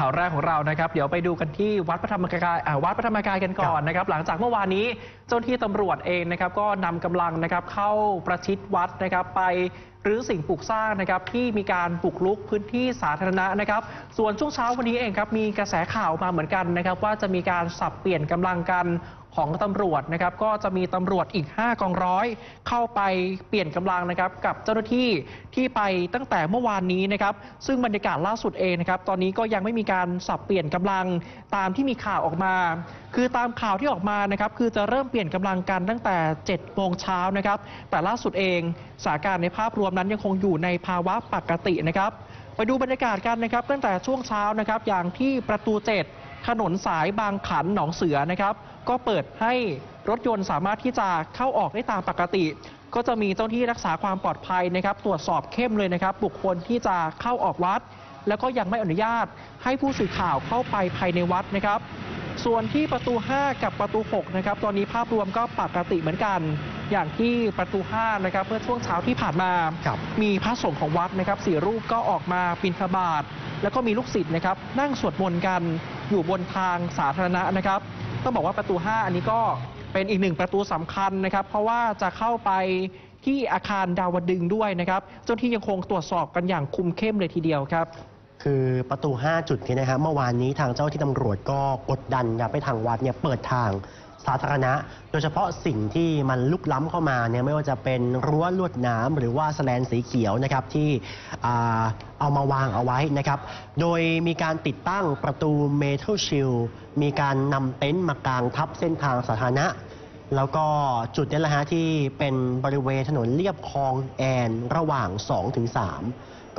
ข่าวแรกของเรานะครับเดี๋ยวไปดูกันที่วัดพระธรรมกายกันก่อนนะครับหลังจากเมื่อวานนี้เจ้าหน้าที่ตำรวจเองนะครับก็นำกำลังนะครับเข้าประชิดวัดนะครับไปหรือสิ่งปลูกสร้างนะครับที่มีการบุกรุกพื้นที่สาธารณะนะครับส่วนช่วงเช้าวันนี้เองครับมีกระแสข่าวมาเหมือนกันนะครับว่าจะมีการสับเปลี่ยนกำลังกันของตำรวจนะครับก็จะมีตำรวจอีก5กองร้อยเข้าไปเปลี่ยนกำลังนะครับกับเจ้าหน้าที่ที่ไปตั้งแต่เมื่อวานนี้นะครับซึ่งบรรยากาศล่าสุดเองนะครับตอนนี้ก็ยังไม่มีการสับเปลี่ยนกำลังตามที่มีข่าวออกมาคือตามข่าวที่ออกมานะครับคือจะเริ่มเปลี่ยนกำลังกันตั้งแต่7โมงเช้านะครับแต่ล่าสุดเองสถานการณ์ในภาพรวมนั้นยังคงอยู่ในภาวะปกตินะครับไปดูบรรยากาศกันนะครับตั้งแต่ช่วงเช้านะครับอย่างที่ประตู7ถนนสายบางขันหนองเสือนะครับก็เปิดให้รถยนต์สามารถที่จะเข้าออกได้ตามปกติก็จะมีเจ้าหน้าที่รักษาความปลอดภัยนะครับตรวจสอบเข้มเลยนะครับบุคคลที่จะเข้าออกวัดแล้วก็ยังไม่อนุญาตให้ผู้สื่อข่าวเข้าไปภายในวัดนะครับส่วนที่ประตู5กับประตู6นะครับตอนนี้ภาพรวมก็ปกติเหมือนกันอย่างที่ประตู5นะครับเมื่อช่วงเช้าที่ผ่านมามีพระสงฆ์ของวัดนะครับ4รูปก็ออกมาบิณฑบาตแล้วก็มีลูกศิษย์นะครับนั่งสวดมนต์กันอยู่บนทางสาธารณะนะครับต้องบอกว่าประตู5อันนี้ก็เป็นอีกหนึ่งประตูสำคัญนะครับเพราะว่าจะเข้าไปที่อาคารดาวดึงส์ด้วยนะครับเจ้าที่ยังคงตรวจสอบกันอย่างคุมเข้มเลยทีเดียวครับคือประตู5จุดนี้นะครับเมื่อวานนี้ทางเจ้าที่ตำรวจก็กดดันไปทางวัดเปิดทางสาธารณะโดยเฉพาะสิ่งที่มันลุกล้ำเข้ามาไม่ว่าจะเป็นรั้วลวดหนามหรือว่าแสลนสีเขียวนะครับที่เอามาวางเอาไว้นะครับโดยมีการติดตั้งประตูเมทัลชิลด์มีการนำเต็นท์มากางทับเส้นทางสาธารณะแล้วก็จุดนี้แหละฮะที่เป็นบริเวณถนนเลียบคลองแอนระหว่าง 2-3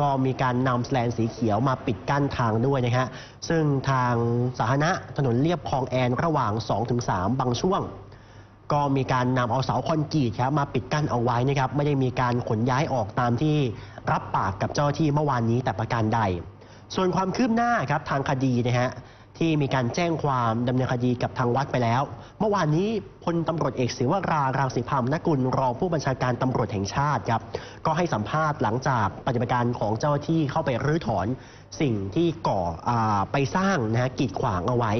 ก็มีการนำแสลนสีเขียวมาปิดกั้นทางด้วยนะฮะซึ่งทางสาธารณะถนนเลียบคลองแอนระหว่าง 2-3 บางช่วงก็มีการนำเอาเสาคอนกรีตครับมาปิดกั้นเอาไว้นะครับไม่ได้มีการขนย้ายออกตามที่รับปากกับเจ้าที่เมื่อวานนี้แต่ประการใดส่วนความคืบหน้าครับทางคดีนะฮะที่มีการแจ้งความดำเนินคดีกับทางวัดไปแล้วเมื่อวานนี้พลตำรวจเอกศิวรารังสิพามนกุลรองผู้บัญชาการตำรวจแห่งชาติครับก็ให้สัมภาษณ์หลังจากปฏิบัติการของเจ้าหน้าที่เข้าไปรื้อถอนสิ่งที่ก่อไปสร้างนะกีดขวางเอาไว้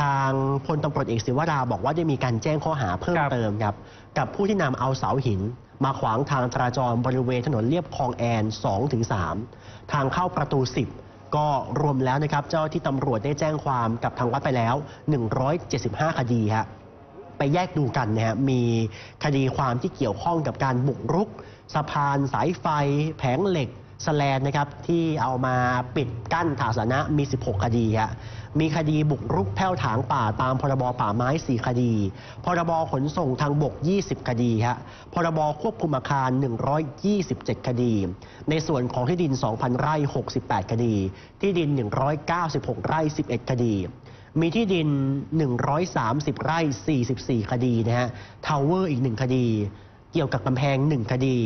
ทางพลตำรวจเอกศิวราบอกว่าได้มีการแจ้งข้อหาเพิ่มเติมครับกับผู้ที่นำเอาเสาหินมาขวางทางจราจรบริเวณถนนเลียบคลองแอน 2-3 ทางเข้าประตู10ก็รวมแล้วนะครับเจ้าที่ตำรวจได้แจ้งความกับทางวัดไปแล้ว175คดีฮะไปแยกดูกันนะฮะมีคดีความที่เกี่ยวข้องกับการบุกรุกสะพานสายไฟแผงเหล็กแสลนนะครับที่เอามาปิดกั้นทางสาธารณะมี16คดีฮะมีคดีบุกรุกแผ้วถางป่าตามพรบป่าไม้4คดีพรบขนส่งทางบก20คดีฮะพรบควบคุมอาคาร127คดีในส่วนของที่ดิน 2,000 ไร่68คดีที่ดิน196ไร่11คดีมีที่ดิน130ไร่44คดีนะฮะทาวเวอร์อีก1คดีเกี่ยวกับกำแพง1คดี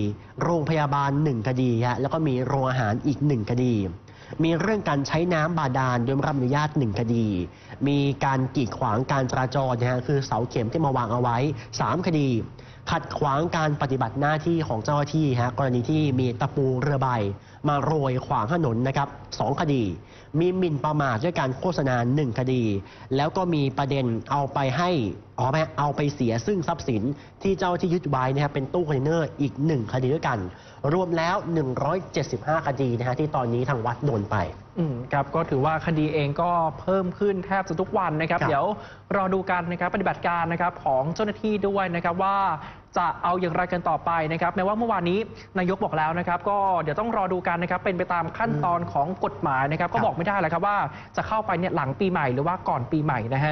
โรงพยาบาล1คดีฮะแล้วก็มีโรงอาหารอีก1คดีมีเรื่องการใช้น้ำบาดาลโดยไม่รับอนุญาต1คดีมีการกีดขวางการจราจรนะฮะคือเสาเข็มที่มาวางเอาไว้3คดีขัดขวางการปฏิบัติหน้าที่ของเจ้าหน้าที่ฮะกรณีที่มีตะปูเรือใบมาโรยขวางถนนนะครับ2คดีมีหมิ่นประมาทด้วยการโฆษณา1คดีแล้วก็มีประเด็นเอาไปเสียซึ่งทรัพย์สินที่เจ้าที่ยึดไว้นะครับเป็นตู้คอนเทนเนอร์อีก1คดีด้วยกันรวมแล้ว175คดีนะฮะที่ตอนนี้ทางวัดโดนไปครับก็ถือว่าคดีเองก็เพิ่มขึ้นแทบจะทุกวันนะครับเดี๋ยวรอดูกันนะครับปฏิบัติการนะครับของเจ้าหน้าที่ด้วยนะครับว่าจะเอาอย่างไรกันต่อไปนะครับแม้ว่าเมื่อวานนี้นายกบอกแล้วนะครับก็เดี๋ยวต้องรอดูกันนะครับเป็นไปตามขั้นตอนของกฎหมายนะครับก็บอกไม่ได้เลยครับว่าจะเข้าไปเนี่ยหลังปีใหม่หรือว่าก่อนปีใหม่นะฮะ